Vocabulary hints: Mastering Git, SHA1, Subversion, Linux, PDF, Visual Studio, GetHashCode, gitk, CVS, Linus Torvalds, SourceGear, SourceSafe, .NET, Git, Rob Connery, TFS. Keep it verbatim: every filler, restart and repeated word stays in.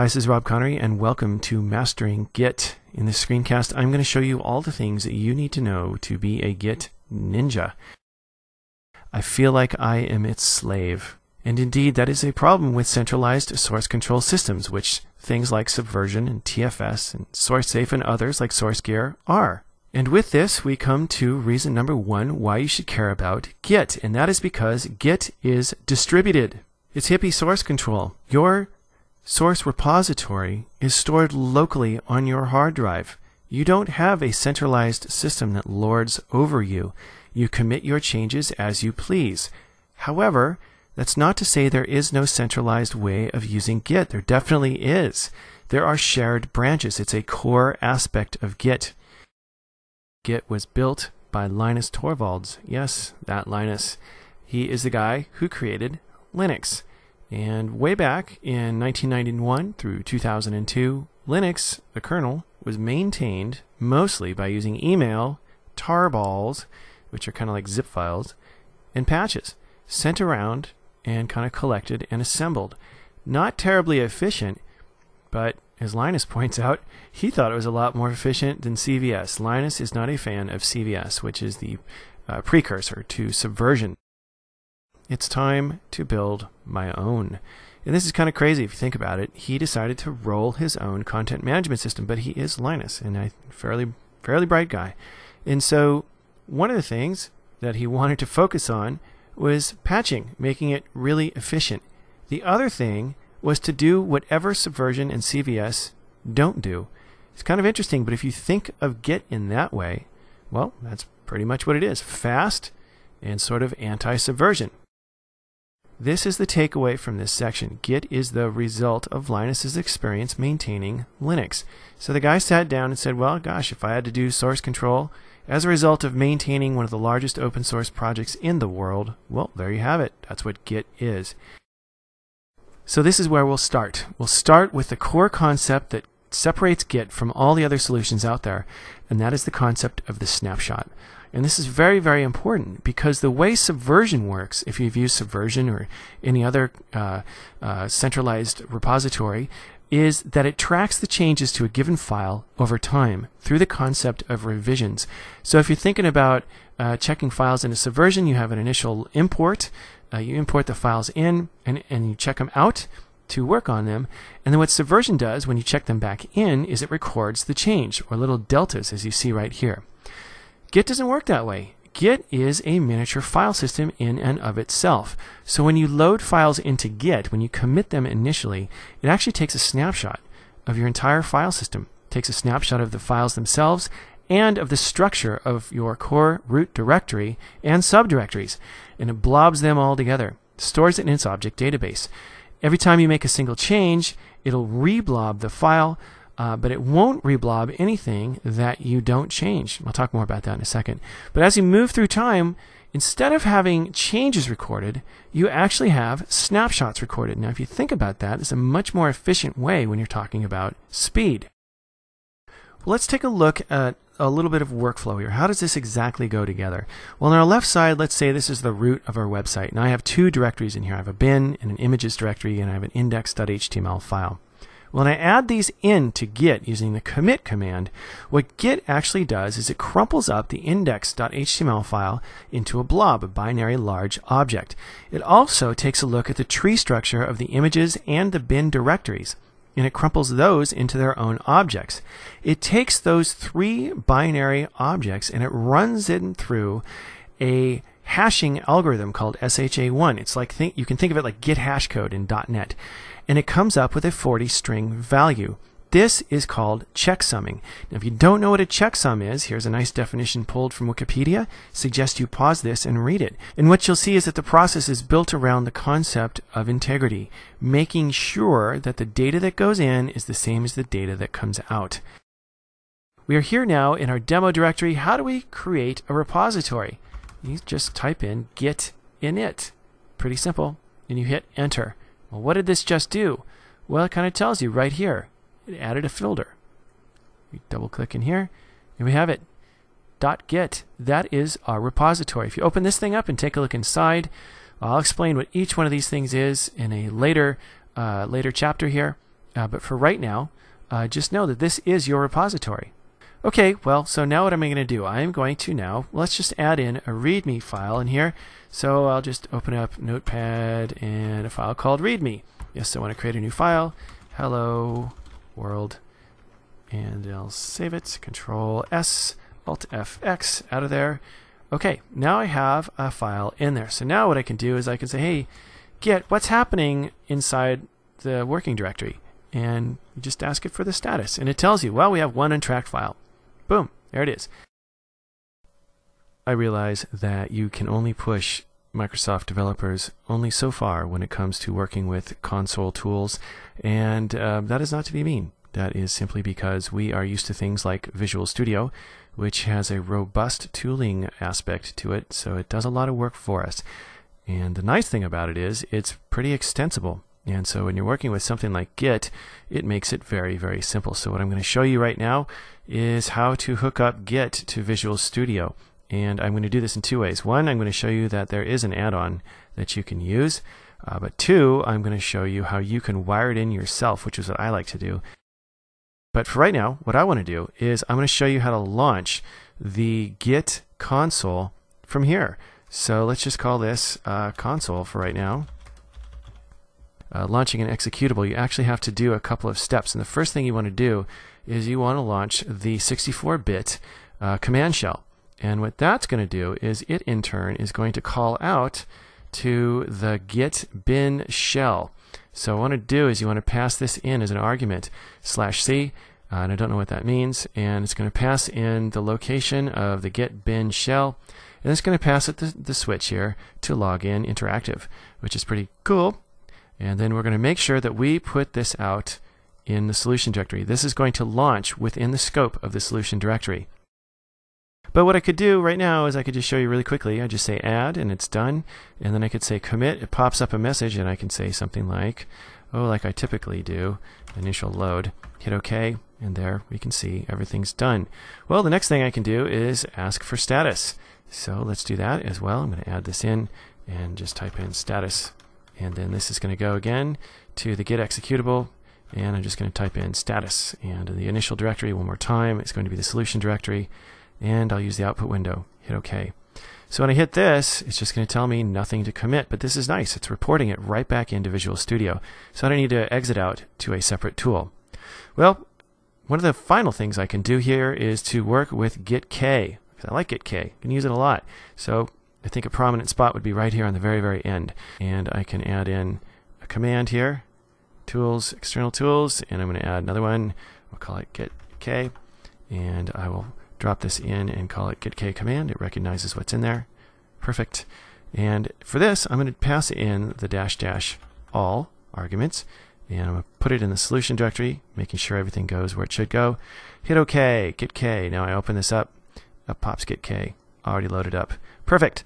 Hi, this is Rob Connery, and welcome to Mastering Git. In this screencast, I'm going to show you all the things that you need to know to be a Git ninja. I feel like I am its slave. And indeed, that is a problem with centralized source control systems, which things like Subversion and T F S and SourceSafe and others like SourceGear are. And with this, we come to reason number one why you should care about Git, and that is because Git is distributed. It's hippie source control. Your source repository is stored locally on your hard drive. You don't have a centralized system that lords over you. You commit your changes as you please. However, that's not to say there is no centralized way of using Git. There definitely is. There are shared branches. It's a core aspect of Git. Git was built by Linus Torvalds. Yes, that Linus. He is the guy who created Linux. And way back in nineteen ninety-one through two thousand two, Linux, the kernel, was maintained mostly by using email, tarballs, which are kind of like zip files, and patches sent around and kind of collected and assembled. Not terribly efficient, but as Linus points out, he thought it was a lot more efficient than C V S. Linus is not a fan of C V S, which is the uh, precursor to Subversion. It's time to build my own. And this is kind of crazy if you think about it. He decided to roll his own content management system, but he is Linus, and a fairly, fairly bright guy. And so one of the things that he wanted to focus on was patching, making it really efficient. The other thing was to do whatever Subversion and C V S don't do. It's kind of interesting, but if you think of Git in that way, well, that's pretty much what it is. Fast and sort of anti-Subversion. This is the takeaway from this section. Git is the result of Linus's experience maintaining Linux. So the guy sat down and said, well, gosh, if I had to do source control as a result of maintaining one of the largest open source projects in the world, well, there you have it. That's what Git is. So this is where we'll start. We'll start with the core concept that separates Git from all the other solutions out there, and that is the concept of the snapshot. And this is very, very important because the way Subversion works, if you've used Subversion or any other uh, uh, centralized repository, is that it tracks the changes to a given file over time through the concept of revisions. So if you're thinking about uh, checking files into Subversion, you have an initial import. Uh, you import the files in and, and you check them out to work on them. And then what Subversion does when you check them back in is it records the change, or little deltas as you see right here. Git doesn't work that way. Git is a miniature file system in and of itself. So when you load files into Git, when you commit them initially, it actually takes a snapshot of your entire file system. It takes a snapshot of the files themselves and of the structure of your core root directory and subdirectories. And it blobs them all together, stores it in its object database. Every time you make a single change, it'll reblob the file, Uh, but it won't reblob anything that you don't change. I'll talk more about that in a second. But as you move through time, instead of having changes recorded, you actually have snapshots recorded. Now, if you think about that, it's a much more efficient way when you're talking about speed. Well, let's take a look at a little bit of workflow here. How does this exactly go together? Well, on our left side, let's say this is the root of our website. And I have two directories in here. I have a bin and an images directory, and I have an index dot H T M L file. When I add these in to Git using the commit command, what Git actually does is it crumples up the index dot H T M L file into a blob, a binary large object. It also takes a look at the tree structure of the images and the bin directories, and it crumples those into their own objects. It takes those three binary objects and it runs it through a hashing algorithm called S H A one. It's like think, you can think of it like GetHashCode in dot net. And it comes up with a forty string value. This is called checksumming. Now, if you don't know what a checksum is, here's a nice definition pulled from Wikipedia. I suggest you pause this and read it. And what you'll see is that the process is built around the concept of integrity, making sure that the data that goes in is the same as the data that comes out. We are here now in our demo directory. How do we create a repository? You just type in git init. Pretty simple. And you hit enter. Well, what did this just do? Well, it kind of tells you right here. It added a filter. We double click in here, and we have it. .git. That is our repository. If you open this thing up and take a look inside, I'll explain what each one of these things is in a later, uh, later chapter here. Uh, but for right now, uh, just know that this is your repository. Okay, well, so now what am I going to do? I'm going to now, let's just add in a README file in here. So I'll just open up Notepad and a file called README. Yes, I want to create a new file. Hello world. And I'll save it. Control S, Alt F X, out of there. Okay, now I have a file in there. So now what I can do is I can say, hey, Git, what's happening inside the working directory? And you just ask it for the status. And it tells you, well, we have one untracked file. Boom, there it is. I realize that you can only push Microsoft developers only so far when it comes to working with console tools, and uh, that is not to be mean. That is simply because we are used to things like Visual Studio, which has a robust tooling aspect to it, so it does a lot of work for us. And the nice thing about it is it's pretty extensible. And so when you're working with something like Git, it makes it very, very simple. So what I'm going to show you right now is how to hook up Git to Visual Studio. And I'm going to do this in two ways. One, I'm going to show you that there is an add-on that you can use. Uh, but two, I'm going to show you how you can wire it in yourself, which is what I like to do. But for right now, what I want to do is I'm going to show you how to launch the Git console from here. So let's just call this uh, console for right now. Uh, launching an executable, you actually have to do a couple of steps. And the first thing you want to do is you want to launch the sixty-four bit uh, command shell. And what that's going to do is it, in turn, is going to call out to the git bin shell. So what I want to do is you want to pass this in as an argument, slash C, uh, and I don't know what that means, and it's going to pass in the location of the git bin shell, and it's going to pass it the, the switch here to login interactive, which is pretty cool. And then we're going to make sure that we put this out in the solution directory. This is going to launch within the scope of the solution directory. But what I could do right now is I could just show you really quickly. I just say add and it's done, and then I could say commit. It pops up a message, and I can say something like, oh, like I typically do, initial load. Hit OK, and there we can see everything's done. Well, the next thing I can do is ask for status. So let's do that as well. I'm going to add this in and just type in status, and then this is going to go again to the Git executable. And I'm just going to type in status, and the initial directory one more time. It's going to be the solution directory. And I'll use the output window, hit OK. So when I hit this, it's just going to tell me nothing to commit, but this is nice. It's reporting it right back into Visual Studio, so I don't need to exit out to a separate tool. Well, one of the final things I can do here is to work with gitk, because I like gitk. I can use it a lot. So I think a prominent spot would be right here on the very, very end. And I can add in a command here, tools, external tools, and I'm going to add another one. We'll call it gitk, and I will drop this in and call it gitk command. It recognizes what's in there. Perfect. And for this, I'm going to pass in the dash dash all arguments, and I'm going to put it in the solution directory, making sure everything goes where it should go. Hit OK, gitk. Now I open this up. Up pops gitk, already loaded up. Perfect.